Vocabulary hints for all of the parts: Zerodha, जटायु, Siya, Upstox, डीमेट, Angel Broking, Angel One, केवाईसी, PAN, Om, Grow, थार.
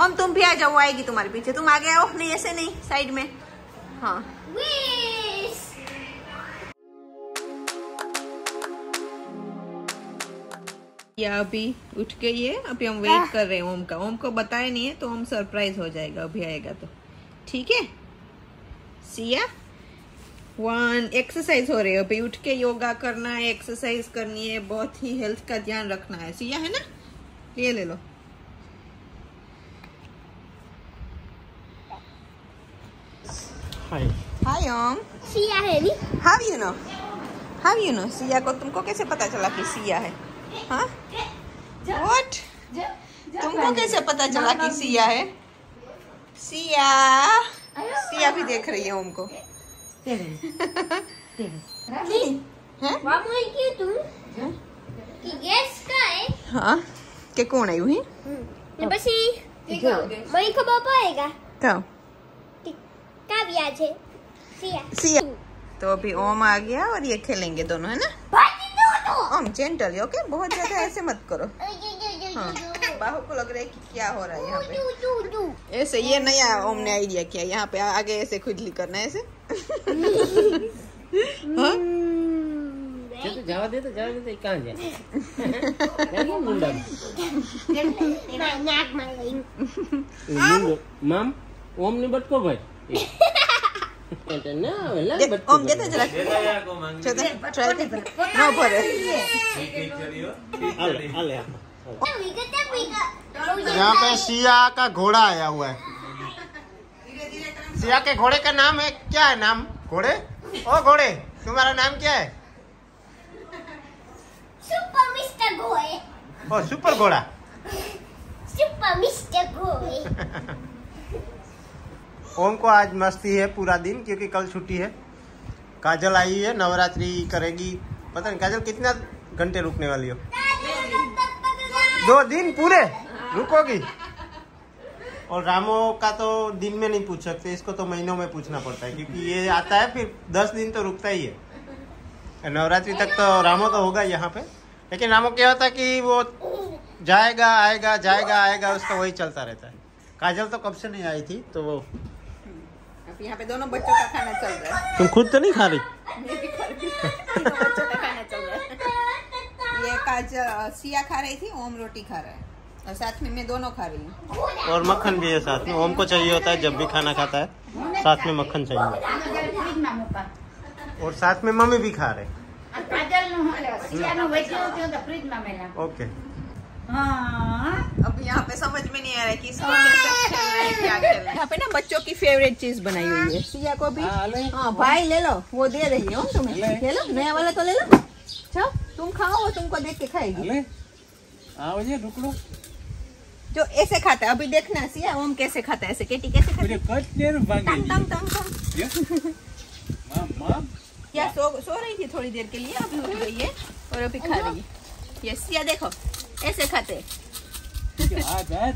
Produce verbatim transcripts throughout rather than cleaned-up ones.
ओम तुम भी आ जाओ, आएगी तुम्हारे पीछे, तुम आगे आओ, नहीं ऐसे नहीं, साइड में। हाँ या अभी उठ के ये अभी हम वेट कर रहे हैं ओम का। ओम को बताया नहीं है तो ओम सरप्राइज हो जाएगा, अभी आएगा तो। ठीक है सिया, वन एक्सरसाइज हो रही है अभी, उठ के योगा करना है, एक्सरसाइज करनी है, बहुत ही हेल्थ का ध्यान रखना है सिया, है ना। ये ले लो, हाय हाय ओम, सिया है नी। How you know, how you know Siya को, तुमको कैसे पता चला कि सिया है? हाँ व्हाट, तुमको कैसे पता चला कि सिया है? सिया सिया भी देख रही है ओम को। हाँ के कौन आई हुई सिया, तो अभी ओम आ गया और ये खेलेंगे दोनों, है ना। ओम जेंटल, ओके, बहुत ज्यादा ऐसे मत करो। हाँ बाहु को लग रहा है कि क्या हो रहा है यहाँ पे, ऐसे ये नया ओम ने आइडिया किया, यहाँ पे आगे ऐसे खुजली करना है ऐसे। हाँ? तो जावा दे, तो जावा दे, कहाँ जाए? माम ओम ने बट को भाई ओम देता जरा नो पर यहाँ पे सिया का घोड़ा आया हुआ है। सिया के घोड़े का नाम है, क्या है नाम घोड़े? ओ घोड़े तुम्हारा नाम क्या है? सुपर मिस्टर घोड़े। ओ सुपर घोड़ा, सुपर मिस्टर घोड़े। ओम को आज मस्ती है पूरा दिन क्योंकि कल छुट्टी है। काजल आई है, नवरात्रि करेगी, पता नहीं काजल कितना घंटे रुकने वाली हो? दो दिन पूरे रुकोगी। और रामो का तो दिन में नहीं पूछ सकते, इसको तो महीनों में पूछना पड़ता है क्योंकि ये आता है फिर दस दिन तो रुकता ही है। नवरात्रि तक तो रामो तो होगा यहाँ पे, लेकिन रामो क्या होता है कि वो जाएगा आएगा जाएगा आएगा, उसका वही चलता रहता है। काजल तो कब से नहीं आई थी तो वो यहाँ पे दोनों बच्चों का खाना चल रहा है। तुम खुद तो नहीं खा रही? बच्चों का खाना चल रहा है। ये काजल सिया खा रही थी, ओम रोटी खा रहा है और साथ में मैं दोनों खा रही हूँ, और मक्खन भी है साथ में। ओम को चाहिए होता है जब भी खाना खाता है साथ में मक्खन चाहिए, और साथ में मम्मी भी खा रहे। ओके अब यहाँ पे समझ में नहीं आ रहा है कि इसको कैसे खेलना है, क्या खेलना है। यहाँ पे ना बच्चों की फेवरेट चीज बनाई हुई है सिया को भी। हाँ भाई ले लो, वो दे रही हो तुम्हें, ले लो नया वाला तो ले लो। अच्छा तुम खाओ, वो तुमको देख के खाएगी। आओ ये रुकलो, जो ऐसे खाता है अभी देखना सिया ओम कैसे खाता है, ऐसे केटी कैसे खाता है। क्या सो सो रही थी थोड़ी देर के लिए, अभी उठ गई है और अभी खा रही है। ये सिया देखो ऐसे खाते हैं। हाँ?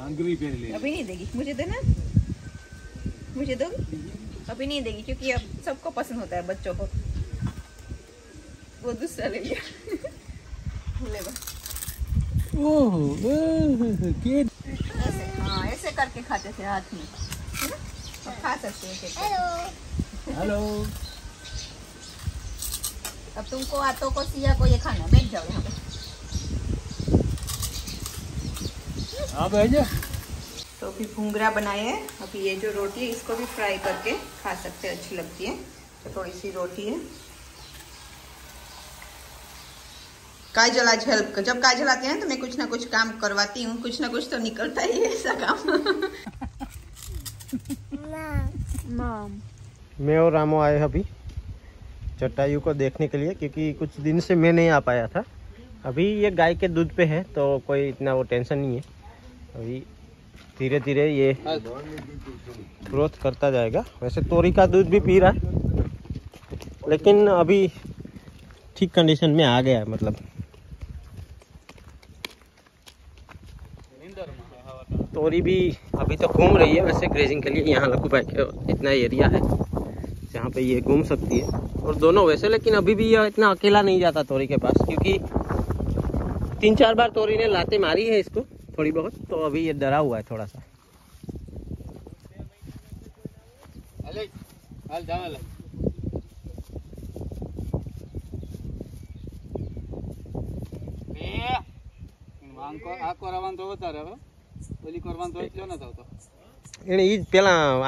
अंगूरी पेड़ ले। अभी नहीं देगी मुझे, देना मुझे दो, अभी नहीं देगी क्योंकि अब सबको पसंद होता है बच्चों को। वो दूसरा ले लिया। ले ऐसे, हाँ ऐसे करके खाते थे हाथ में, है ना, खा सकते हैं। हेलो अब तुमको आतो को सिया को ये खाना, बैठ जाओ यहाँ पे। आप आइए। तो अभी भुंगरा बनाए हैं, अभी ये जो रोटी है इसको भी फ्राई करके खा सकते हैं, अच्छी लगती है। तो थोड़ी सी रोटी है। काजल आज हेल्प, जब काजल आते हैं तो मैं कुछ ना कुछ काम करवाती हूँ, कुछ ना कुछ तो निकलता ही है ऐसा काम। मैं और रामो आए अभी जटायु को देखने के लिए, क्योंकि कुछ दिन से मैं नहीं आ पाया था। अभी ये गाय के दूध पे है तो कोई इतना वो टेंशन नहीं है, अभी धीरे धीरे ये ग्रोथ करता जाएगा। वैसे तोरी का दूध भी पी रहा है, लेकिन अभी ठीक कंडीशन में आ गया है, मतलब। तोरी भी अभी तो घूम रही है वैसे ग्रेजिंग के लिए। यहाँ लकू भाई के इतना एरिया है जहाँ पे ये घूम सकती है, और दोनों वैसे। लेकिन अभी भी यह इतना अकेला नहीं जाता तोरी के पास, क्योंकि तीन चार बार तोरी ने लाते मारी है इसको, थोड़ी बहुत, तो अभी ये डरा हुआ है थोड़ा सा।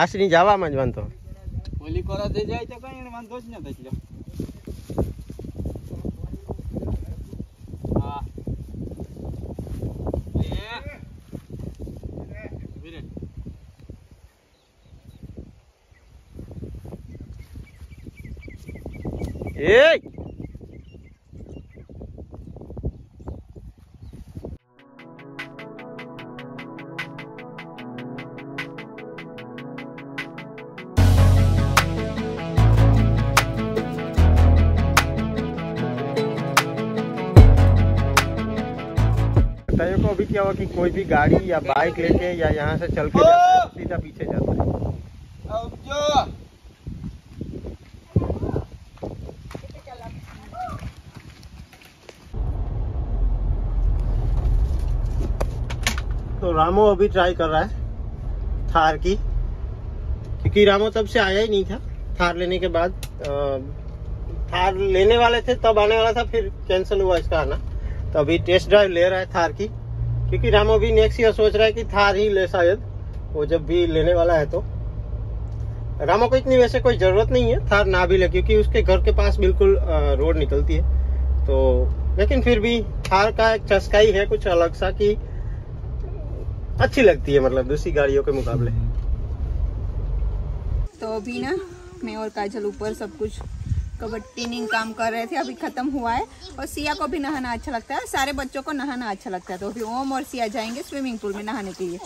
આશરી જવામાં જ વાંધો, ઓલી કોરા થઈ જાય તો કઈ વાંધો જ ન થશે। Hey! को भी क्या हुआ कि कोई भी गाड़ी या बाइक लेके या यहाँ से चल के जाता है, सीधा पीछे जाता है। अब जो तो रामो अभी ट्राई कर रहा है थार की, क्योंकि रामो तब से आया ही नहीं था। थार लेने के बाद, थार लेने वाले थे तब आने वाला था, फिर कैंसिल हुआ इसका आना। तो अभी टेस्ट ड्राइव ले रहा है थार की, क्योंकि रामो भी नेक्स्ट ईयर सोच रहा है कि थार ही ले शायद, वो जब भी लेने वाला है। तो रामो को इतनी वैसे कोई ज़रूरत नहीं है थार ना भी ले, क्योंकि उसके घर के पास बिल्कुल रोड निकलती है। तो लेकिन फिर भी थार का एक चस्का ही है कुछ अलग सा कि अच्छी लगती है, मतलब दूसरी गाड़ियों के मुकाबले। तो अभी ना मैं और काजल ऊपर सब कुछ कवर टीनिंग काम कर रहे थे, अभी खत्म हुआ है। और सिया को भी नहाना अच्छा लगता है, सारे बच्चों को नहाना अच्छा लगता है। तो अभी ओम और सिया जाएंगे स्विमिंग पूल में नहाने के लिए।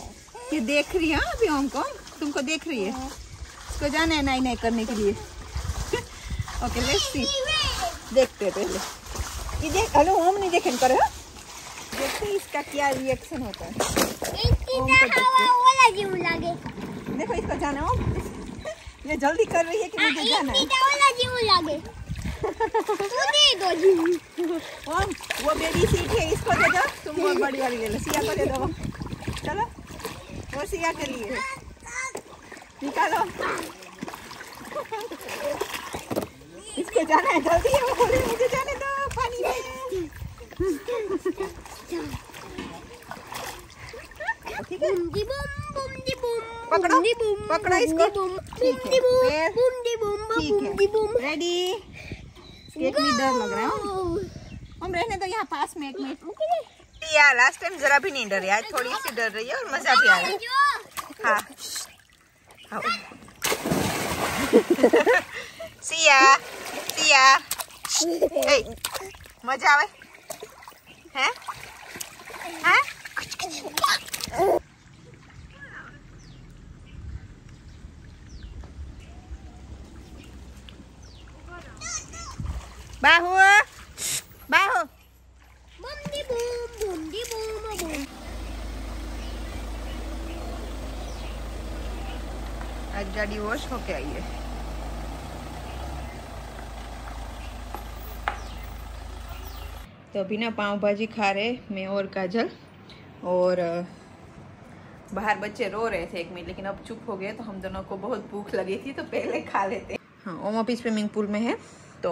ये देख रही है अभी ओम को, तुमको देख रही है, उसको जाना है नई नई करने के लिए। ओके लेट्स सी, देखते पहले ये देख। हेलो ओम नहीं देखें कर, देखते इसका क्या रिएक्शन होता है। देखो इसका जाना, ये जल्दी कर रही है कि मुझे जाना है। लगे ओम वो बेबी सीट है, इसको दे दो तुम, वो बड़ी वाली ले लो, सिया को दे दो। चलो वो सिया के लिए निकालो, इसको जाना है जल्दी, वो बोल रही मुझे जाने दो पानी में। ठीक है पकड़ो, पकड़ा इसको, ठीक है रेडी। एक मिनट डर लग रहा है हम, रहने दो यहाँ पास में एक मिनट। यार लास्ट टाइम जरा भी नहीं डर, यार थोड़ी सी डर रही है और मजा भी आ रहा है। हाँ सिया सिया मजा आवे है, है? बाहु बाहु बम दी बम बम दी बम बम। आज गाड़ी वॉश होके आई है। तो अभी ना पाव भाजी खा रहे मैं और काजल, और बाहर बच्चे रो रहे थे एक मिनट, लेकिन अब चुप हो गए। तो हम दोनों को बहुत भूख लगी थी तो पहले खा लेते। हाँ ओम अभी स्विमिंग पूल में है, तो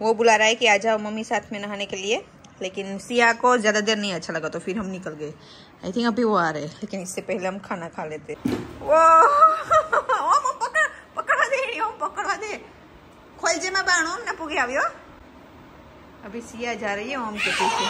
वो बुला रहा है कि आ जाओ मम्मी साथ में नहाने के लिए। लेकिन सिया को ज़्यादा देर नहीं अच्छा लगा तो फिर हम निकल गए। आई थिंक अभी वो आ रहे हैं, लेकिन इससे पहले हम खाना खा लेते। वो ओम पकड़ पकड़वा दे, ओम पकड़वा दे, खोल जे मैं बाण ओम ना पुगी आवियो। अभी सिया जा रही है ओम के पीछे।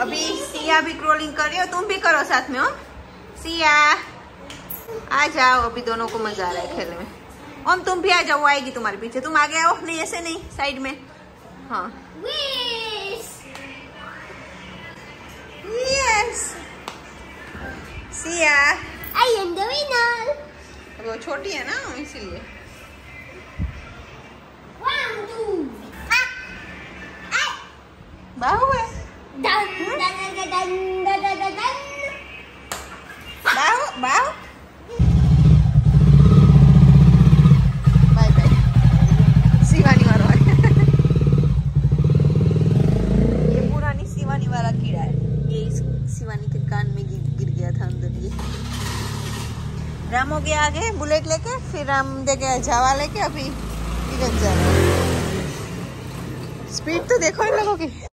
अभी सिया भी क्रोलिंग कर रही हो, तुम भी करो साथ में। हो सिया आ जाओ, अभी दोनों को मजा आ रहा है खेलने में। ओम तुम भी आ जाओ, आएगी तुम्हारे पीछे, तुम आगे आओ। नहीं ऐसे नहीं, साइड में। हाँ yes Siya I am the winner, वो छोटी है ना इसीलिए। Bau eh? Dan, dan, dan, dan, dan, dan, dan. Bau, bau. Bye bye. Shivani वाला ये पुरानी शिवानी वाला कीड़ा है। ये इस शिवानी के कान में गिर गया था अंदर। ये राम हो गया आगे बुलेट लेके, फिर राम दे गया झावा लेके, अभी जा रहा है। स्पीड तो देखो इन लोगों की।